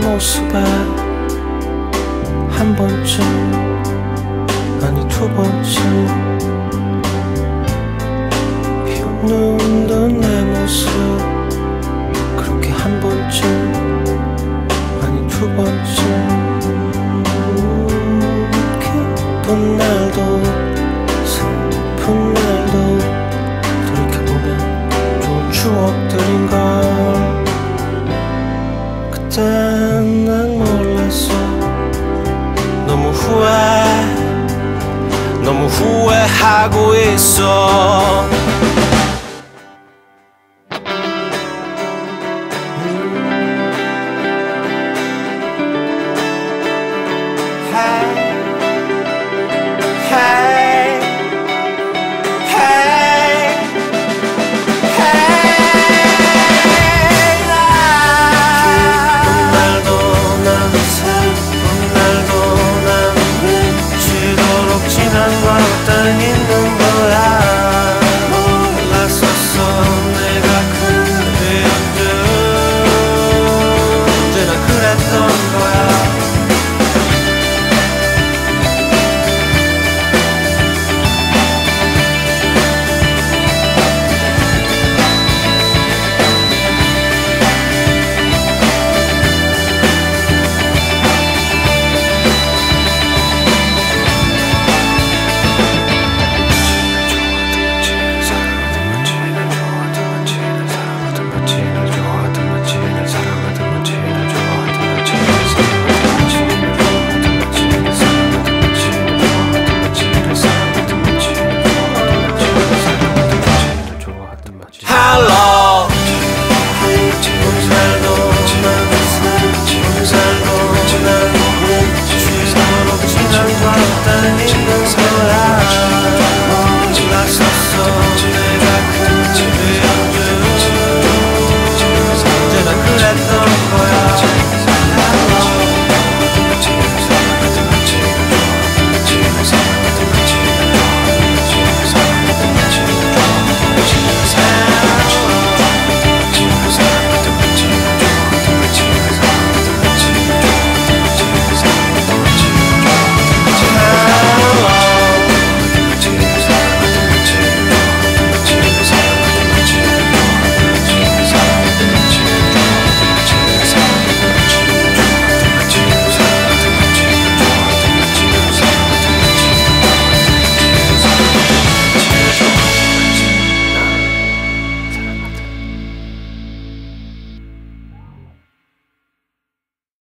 모습에 한 번쯤, 아니 두 번쯤 비웃는 듯 내 모습, 그렇게 한 번쯤, 아니 두 번쯤 기쁜 날도 슬픈 날도 돌이켜보면 좋은 추억들인걸. 그땐 난 몰랐어. 너무 너무 후회하고 있어. 지난 건 어떤 있는